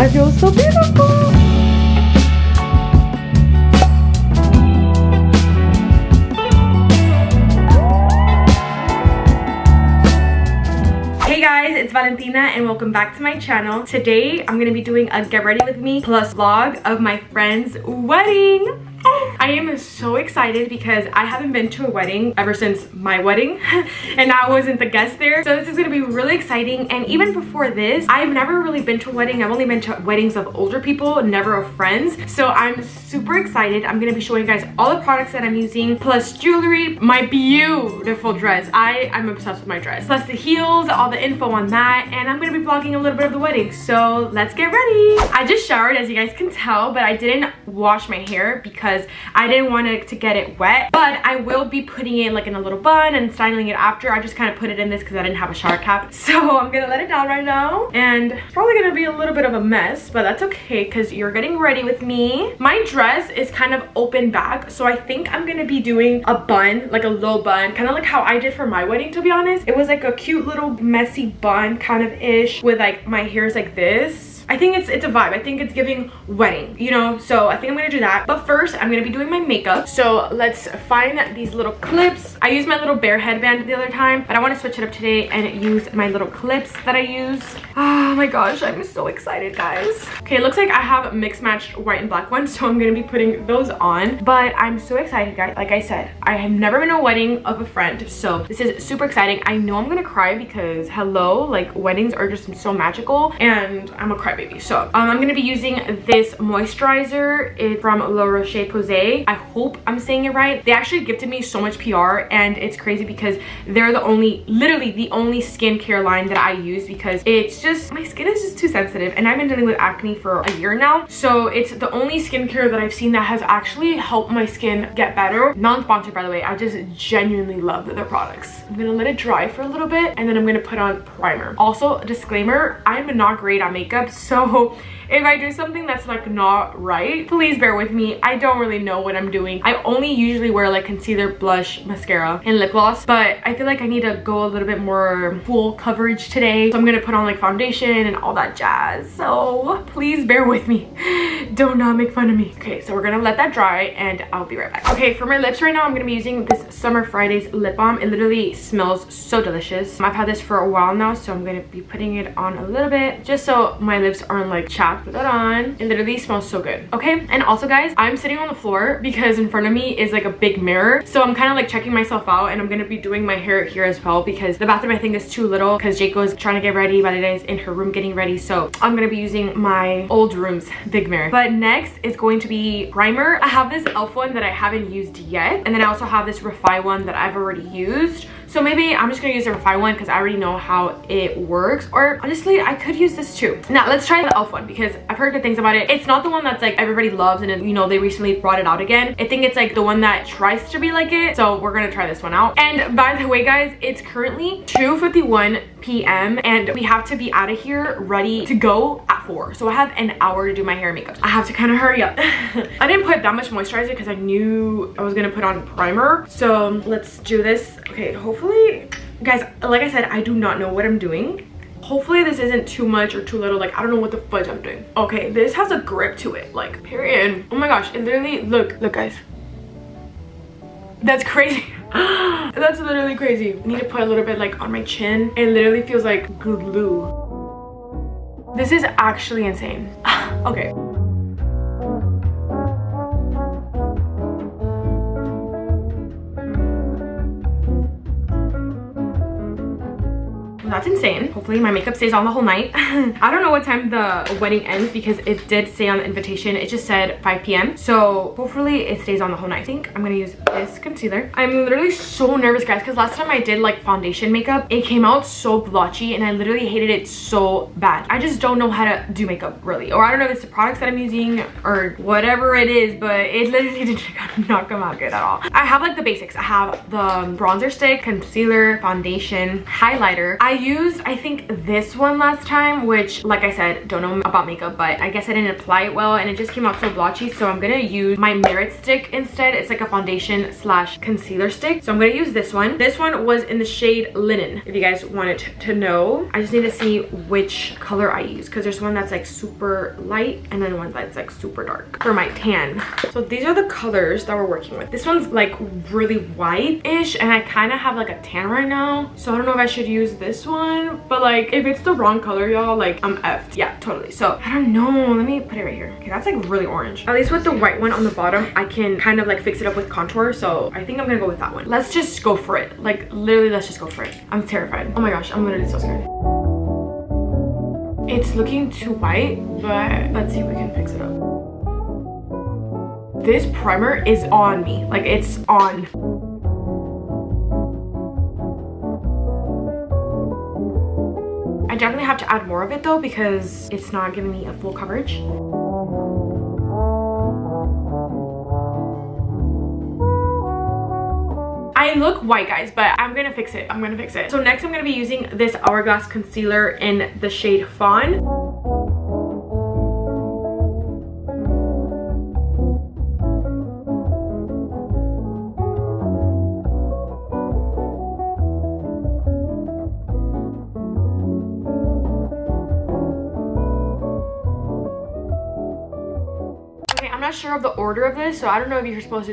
I feel so beautiful. It's Valentina and welcome back to my channel. Today I'm gonna be doing a get ready with me plus vlog of my friend's wedding. I am so excited because I haven't been to a wedding ever since my wedding and I wasn't the guest there, so this is gonna be really exciting. And even before this, I've never really been to a wedding. I've only been to weddings of older people, never of friends, so I'm super excited. I'm gonna be showing you guys all the products that I'm using, plus jewelry, my beautiful dress. I'm obsessed with my dress, plus the heels, all the info on that, and I'm gonna be vlogging a little bit of the wedding, so let's get ready. I just showered, as you guys can tell, but I didn't wash my hair because I didn't want it to get it wet, but I will be putting it like in a little bun and styling it after. I just kind of put it in this because I didn't have a shower cap, so I'm gonna let it down right now. And it's probably gonna be a little bit of a mess, but that's okay because you're getting ready with me. My dress is kind of open back, so I think I'm gonna be doing a bun, like a low bun, kind of like how I did for my wedding, to be honest. It was like a cute little messy bun kind of ish with like my hair's like this. I think it's a vibe. I think it's giving wedding, you know? So I think I'm gonna do that. But first, I'm gonna be doing my makeup. So let's find these little clips. I used my little bear headband the other time, but I wanna switch it up today and use my little clips that I use. Oh my gosh, I'm so excited, guys. Okay, it looks like I have mixed matched white and black ones, so I'm gonna be putting those on. But I'm so excited, guys. Like I said, I have never been to a wedding of a friend, so this is super exciting. I know I'm gonna cry because, hello, like weddings are just so magical, and I'm a cry baby. So I'm gonna be using this moisturizer. It's from La Roche Posay. I hope I'm saying it right. They actually gifted me so much PR, and it's crazy because they're the only, literally the only skincare line that I use, because it's just, my skin is just too sensitive, and I've been dealing with acne for a year now, so it's the only skincare that I've seen that has actually helped my skin get better. Non-sponsored, by the way. I just genuinely love their products. I'm gonna let it dry for a little bit, and then I'm gonna put on primer. Also, disclaimer, I'm not great at makeup, so if I do something that's like not right, please bear with me. I don't really know what I'm doing. I only usually wear like concealer, blush, mascara, and lip gloss, but I feel like I need to go a little bit more full coverage today, so I'm gonna put on like foundation and all that jazz, so please bear with me. Do not make fun of me. Okay, so we're gonna let that dry and I'll be right back. Okay, for my lips right now, I'm gonna be using this Summer Fridays lip balm. It literally smells so delicious. I've had this for a while now, so I'm gonna be putting it on a little bit just so my lips aren't like chapped. Put that on. It literally smells so good. Okay, and also guys, I'm sitting on the floor because in front of me is like a big mirror, so I'm kind of like checking myself out, and I'm gonna be doing my hair here as well because the bathroom I think is too little because Jaco's trying to get ready, but it is in her room getting ready, so I'm gonna be using my old room's big mirror. But next is going to be primer. I have this e.l.f. one that I haven't used yet, and then I also have this Refi one that I've already used. So maybe I'm just gonna use the Refi one because I already know how it works, or honestly, I could use this too. Now let's try the e.l.f. one because I've heard good things about it. It's not the one that's like everybody loves, and you know, they recently brought it out again. I think it's like the one that tries to be like it, so we're gonna try this one out. And by the way guys, it's currently 2:51 p.m. and we have to be out of here ready to go at 4, so I have an hour to do my hair and makeup. I have to kind of hurry up. I didn't put that much moisturizer because I knew I was gonna put on primer, so let's do this. Okay, hopefully guys, like I said, I do not know what I'm doing. Hopefully this isn't too much or too little. Like, I don't know what the fudge I'm doing. Okay, this has a grip to it, like, period. Oh my gosh, it literally, look guys, that's crazy. That's literally crazy. I need to put a little bit like on my chin. It literally feels like glue. This is actually insane. Okay. That's insane. Hopefully my makeup stays on the whole night. I don't know what time the wedding ends because it did say on the invitation, it just said 5 p.m. so hopefully it stays on the whole night. I think I'm gonna use this concealer. I'm literally so nervous guys because last time I did like foundation makeup, it came out so blotchy and I literally hated it so bad. I just don't know how to do makeup really, or I don't know if it's the products that I'm using or whatever it is, but it literally did not come out good at all. I have like the basics. I have the bronzer stick, concealer, foundation, highlighter. I used, I think, this one last time, which, like I said, don't know about makeup, but I guess I didn't apply it well and it just came out so blotchy. So I'm gonna use my Merit stick instead. It's like a foundation slash concealer stick. So I'm gonna use this one. This one was in the shade Linen, if you guys wanted to know. I just need to see which color I use, because there's one that's like super light and then one that's like super dark for my tan. So these are the colors that we're working with. This one's like really white-ish and I kind of have like a tan right now, so I don't know if I should use this one, but like if it's the wrong color, y'all, like I'm effed. Yeah, totally. So I don't know, let me put it right here. Okay, that's like really orange. At least with the white one on the bottom, I can kind of like fix it up with contour, so I think I'm gonna go with that one. Let's just go for it. Like literally, let's just go for it. I'm terrified. Oh my gosh, I'm literally so scared. It's looking too white, but let's see if we can fix it up. This primer is on me, like it's on. I definitely have to add more of it though, because it's not giving me a full coverage. I look white, guys, but I'm gonna fix it. I'm gonna fix it. So next I'm gonna be using this Hourglass concealer in the shade Fawn. Sure of the order of this, so I don't know if you're supposed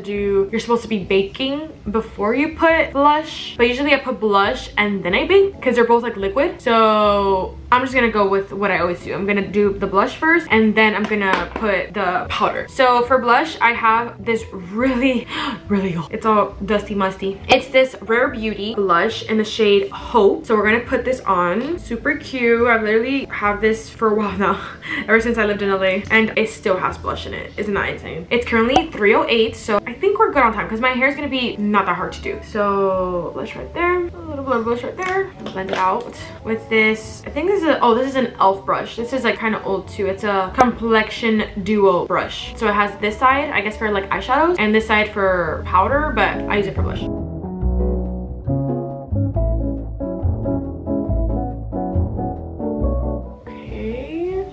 to be baking before you put blush, but usually I put blush and then I bake because they're both like liquid. So I'm just gonna go with what I always do. I'm gonna do the blush first and then I'm gonna put the powder. So for blush, I have this really old, it's all dusty musty, it's this Rare Beauty blush in the shade Hope. So we're gonna put this on. Super cute. I literally have this for a while now, ever since I lived in LA, and it still has blush in it. Isn't that insane? It's currently 3:08, so I think we're good on time because my hair is gonna be not that hard to do. So blush right there, a little bit of blush right there, blend it out with this. I think this is an e.l.f. brush. This is like kind of old too. It's a complexion duo brush, so it has this side, I guess, for like eyeshadows and this side for powder, but I use it for blush.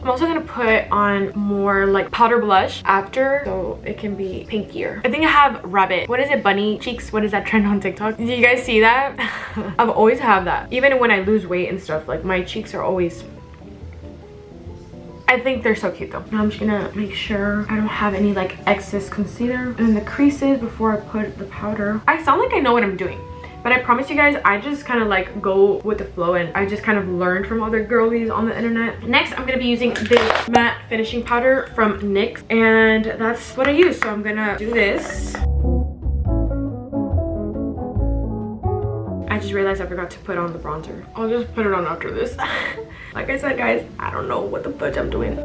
I'm also gonna put on more like powder blush after, so it can be pinkier. I think I have rabbit, what is it, bunny cheeks? What is that trend on TikTok? Do you guys see that? I've always have that. Even when I lose weight and stuff, like my cheeks are always, I think they're so cute though. Now I'm just gonna make sure I don't have any like excess concealer in the creases before I put the powder. I sound like I know what I'm doing, but I promise you guys, I just kind of like go with the flow and I just kind of learned from other girlies on the internet. Next, I'm gonna be using this matte finishing powder from NYX, and that's what I use. So I'm gonna do this. I just realized I forgot to put on the bronzer. I'll just put it on after this. Like I said, guys, I don't know what the fudge I'm doing.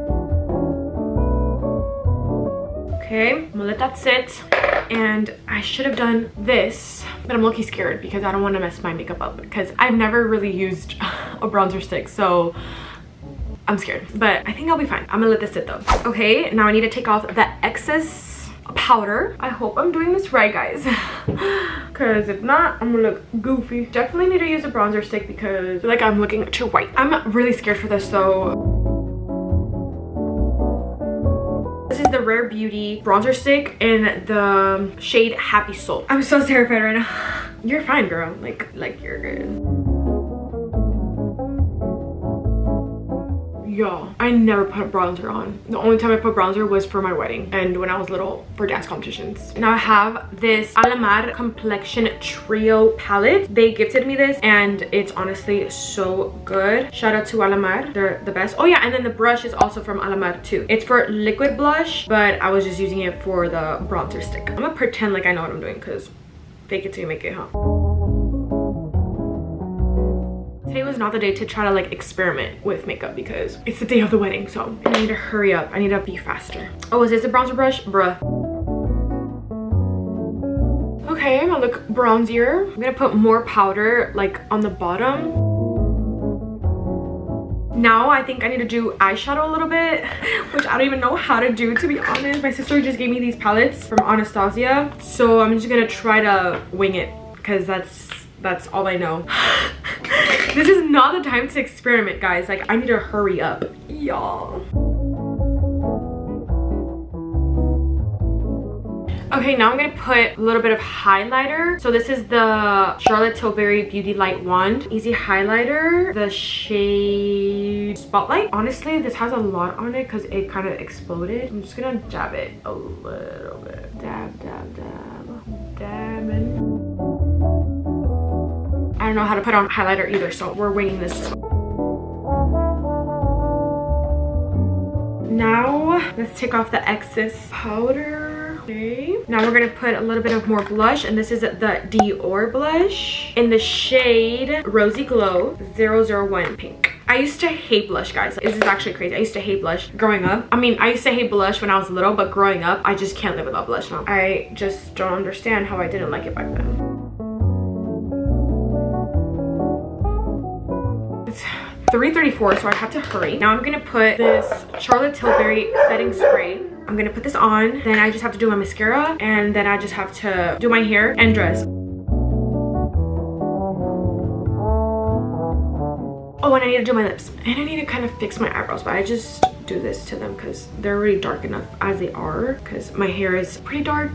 Okay, I'm gonna let that sit. And I should have done this, but I'm low-key scared because I don't want to mess my makeup up because I've never really used a bronzer stick, so I'm scared, but I think I'll be fine. I'm gonna let this sit though. Okay, now I need to take off the excess powder. I hope I'm doing this right, guys, because if not, I'm gonna look goofy. Definitely need to use a bronzer stick because I feel like I'm looking too white. I'm really scared for this though. This is the Rare Beauty bronzer stick in the shade Happy Soul. I'm so terrified right now. You're fine, girl. Like you're good. Y'all, I never put a bronzer on. The only time I put bronzer was for my wedding and when I was little for dance competitions. Now I have this Alamar Complexion Trio palette. They gifted me this and it's honestly so good. Shout out to Alamar, they're the best. Oh yeah, and then the brush is also from Alamar too. It's for liquid blush, but I was just using it for the bronzer stick. I'm gonna pretend like I know what I'm doing because fake it till you make it, huh? Today was not the day to try to like experiment with makeup because it's the day of the wedding, so I need to hurry up. I need to be faster. Oh, is this a bronzer brush? Bruh. Okay, I'm gonna look bronzier. I'm gonna put more powder like on the bottom. Now I think I need to do eyeshadow a little bit, which I don't even know how to do, to be honest. My sister just gave me these palettes from Anastasia, so I'm just gonna try to wing it because that's That's all I know. This is not the time to experiment, guys. Like, I need to hurry up, y'all. Okay, now I'm gonna put a little bit of highlighter. So this is the Charlotte Tilbury Beauty Light Wand. Easy highlighter, the shade Spotlight. Honestly, this has a lot on it because it kind of exploded. I'm just gonna dab it a little bit. Dab, dab, dab, dab it. I don't know how to put on highlighter either, so we're winging this. Now, let's take off the excess powder. Okay. Now we're gonna put a little bit of more blush, and this is the Dior blush in the shade Rosy Glow 001 Pink. I used to hate blush, guys. This is actually crazy. I used to hate blush growing up. I mean, I used to hate blush when I was little, but growing up, I just can't live without blush now. I just don't understand how I didn't like it back then. It's 3:34, so I have to hurry. Now I'm gonna put this Charlotte Tilbury setting spray. I'm gonna put this on, then I just have to do my mascara, and then I just have to do my hair and dress. Oh, and I need to do my lips. And I need to kind of fix my eyebrows, but I just do this to them because they're already dark enough as they are, because my hair is pretty dark.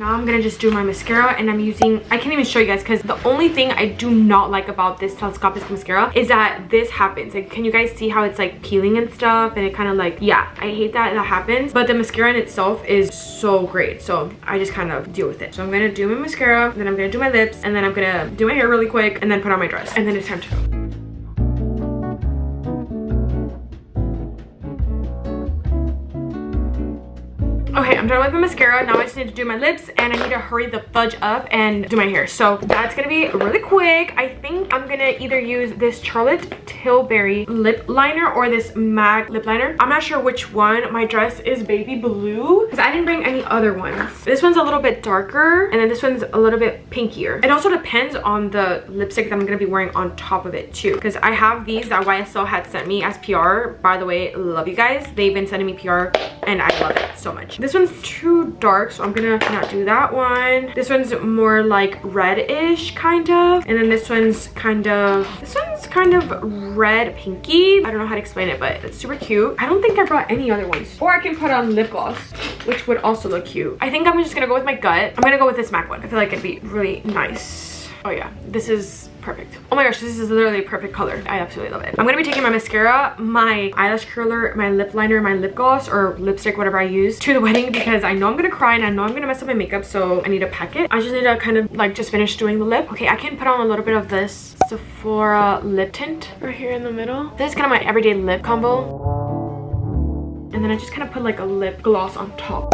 I'm gonna just do my mascara, and I'm using, I can't even show you guys because the only thing I do not like about this telescopic mascara is that this happens. Like, can you guys see how it's like peeling and stuff, and it kind of like, yeah, I hate that that happens, but the mascara in itself is so great, so I just kind of deal with it. So I'm gonna do my mascara, then I'm gonna do my lips, and then I'm gonna do my hair really quick, and then put on my dress, and then it's time to go. Okay, I'm done with my mascara. Now I just need to do my lips, and I need to hurry the fudge up and do my hair. So that's gonna be really quick. I think I'm gonna either use this Charlotte Tilbury lip liner or this MAC lip liner. I'm not sure which one. My dress is baby blue because I didn't bring any other ones. This one's a little bit darker, and then this one's a little bit pinkier. It also depends on the lipstick that I'm gonna be wearing on top of it too, because I have these that YSL had sent me as PR. By the way, love you guys. They've been sending me PR, and I love it so much. This one's too dark, so I'm gonna not do that one. This one's more like red-ish, kind of. And then this one's kind of red pinky. I don't know how to explain it, but it's super cute. I don't think I brought any other ones. Or I can put on lip gloss, which would also look cute. I think I'm just gonna go with my gut. I'm gonna go with this MAC one. I feel like it'd be really nice. Oh yeah, this is perfect. Oh my gosh, this is literally a perfect color. I absolutely love it. I'm gonna be taking my mascara, my eyelash curler, my lip liner, my lip gloss or lipstick, whatever I use, to the wedding because I know I'm gonna cry and I know I'm gonna mess up my makeup, so I need to pack it. I just need to kind of like just finish doing the lip. Okay, I can put on a little bit of this Sephora lip tint right here in the middle. This is kind of my everyday lip combo. And then I just kind of put like a lip gloss on top.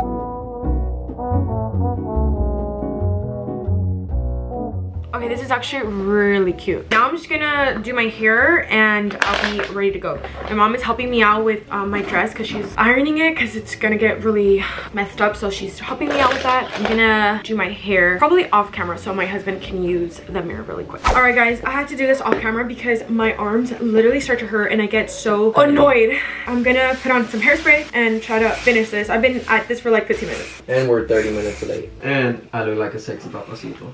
Okay, this is actually really cute. Now I'm just gonna do my hair and I'll be ready to go. My mom is helping me out with my dress because she's ironing it because it's gonna get really messed up. So she's helping me out with that. I'm gonna do my hair probably off camera so my husband can use the mirror really quick. All right, guys, I had to do this off camera because my arms literally start to hurt and I get so annoyed. I'm gonna put on some hairspray and try to finish this. I've been at this for like 15 minutes. And we're 30 minutes late. And I look like a sexy papacito.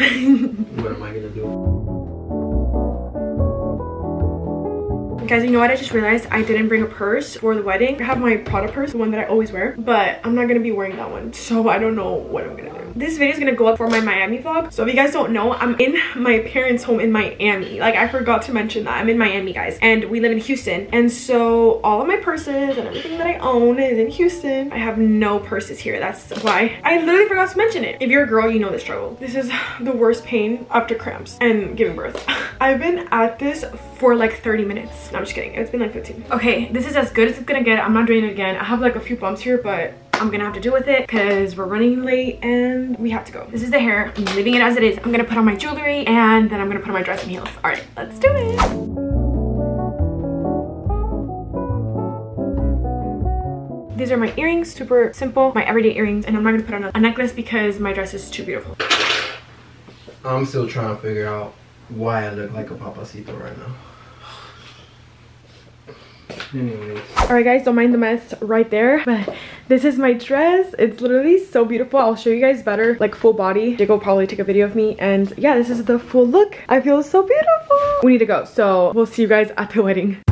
What am I gonna do? Guys, you know what? I just realized I didn't bring a purse for the wedding. I have my Prada purse, the one that I always wear, but I'm not gonna be wearing that one, so I don't know what I'm gonna do. This video is gonna go up for my Miami vlog, so if you guys don't know, I'm in my parents' home in Miami. Like, I forgot to mention that. I'm in Miami, guys, and we live in Houston, and so all of my purses and everything that I own is in Houston. I have no purses here. That's why I literally forgot to mention it. If you're a girl, you know the struggle. This is the worst pain after cramps and giving birth. I've been at this for like 30 minutes. No, I'm just kidding. It's been like 15. Okay, this is as good as it's gonna get. I'm not doing it again. I have like a few bumps here, but I'm gonna have to deal with it because we're running late and we have to go. This is the hair. I'm leaving it as it is. I'm gonna put on my jewelry and then I'm gonna put on my dress and heels. All right, let's do it. These are my earrings, super simple, my everyday earrings, and I'm not gonna put on a necklace because my dress is too beautiful. I'm still trying to figure out why I look like a papacito right now. Anyways. Alright guys, don't mind the mess right there. But this is my dress. It's literally so beautiful. I'll show you guys better, like full body. Jake will probably take a video of me. And yeah, this is the full look. I feel so beautiful. We need to go. So we'll see you guys at the wedding.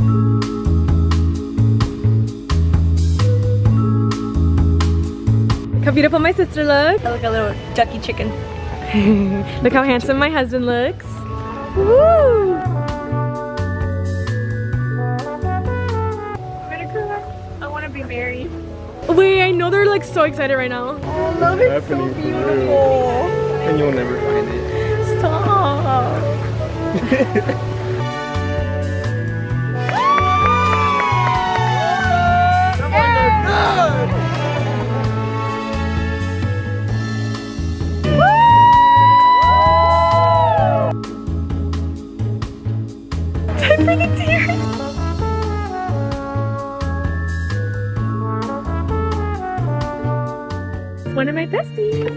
Look how beautiful my sister looks. I look a little ducky chicken. Look how handsome my husband looks. Woo! I'm gonna grow up. I wanna be married. Wait, I know they're like so excited right now. I love it. It's so beautiful. And you'll never find it. Stop. One of my besties.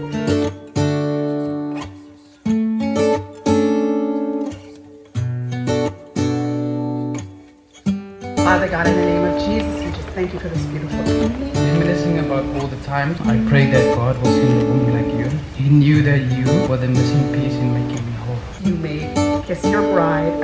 Father God, in the name of Jesus, we just thank you for this beautiful evening. Reminiscing about all the time, I pray that God was in a woman like you. He knew that you were the missing piece in making me whole. You may kiss your bride.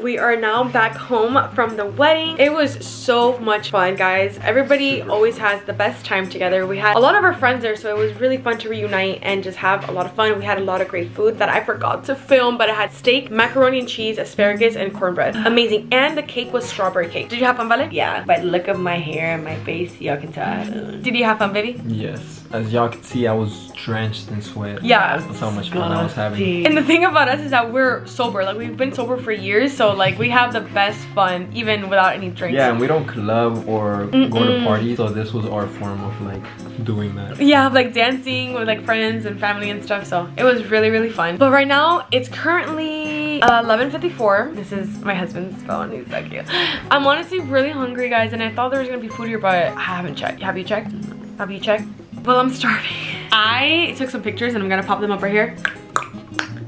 We are now back home from the wedding. It was so much fun, guys. Everybody always has the best time together. We had a lot of our friends there, so it was really fun to reunite and just have a lot of fun. We had a lot of great food that I forgot to film, but it had steak, macaroni and cheese, asparagus, and cornbread. Amazing. And the cake was strawberry cake. Did you have fun, Vale? Yeah. But look at my hair and my face, y'all can tell. Did you have fun, baby? Yes. As y'all could see, I was drenched in sweat. Yeah. That's how much fun I was having. And the thing about us is that we're sober. Like, we've been sober for years, so like we have the best fun even without any drinks. Yeah, and we don't club or go to parties, so this was our form of like doing that. Yeah, like dancing with like friends and family and stuff, so it was really, really fun. But right now, it's currently 11:54. This is my husband's phone. He's so cute. I'm honestly really hungry, guys, and I thought there was gonna be food here, but I haven't checked. Have you checked? Have you checked? Well, I'm starving. I took some pictures and I'm gonna pop them up right here.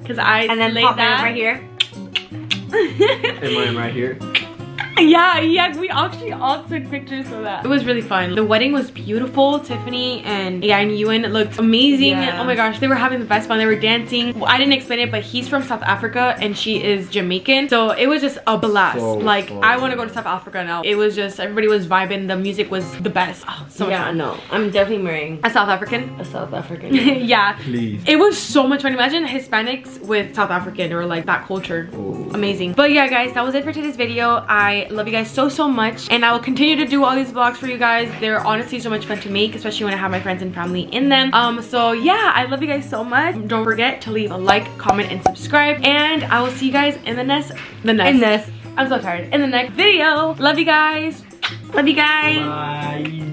Cause I and then pop mine right here. And mine right here. Yeah, we actually all took pictures of that. It was really fun. The wedding was beautiful. Tiffany and Ewan looked amazing. Yeah. Oh my gosh, they were having the best fun. They were dancing. Well, I didn't explain it, but he's from South Africa and she is Jamaican. So it was just a blast. So like, fun. I want to go to South Africa now. It was just, everybody was vibing. The music was the best. Oh, so yeah, much fun. No, I'm definitely marrying a South African. A South African. Yeah. Please. It was so much fun. Imagine Hispanics with South African or like that culture. Ooh. Amazing. But yeah, guys, that was it for today's video. I love you guys so much, and I will continue to do all these vlogs for you guys. They're honestly so much fun to make, especially when I have my friends and family in them. So yeah, I love you guys so much. Don't forget to leave a like, comment, and subscribe, and I will see you guys in the next I'm so tired in the next video. Love you guys. Bye.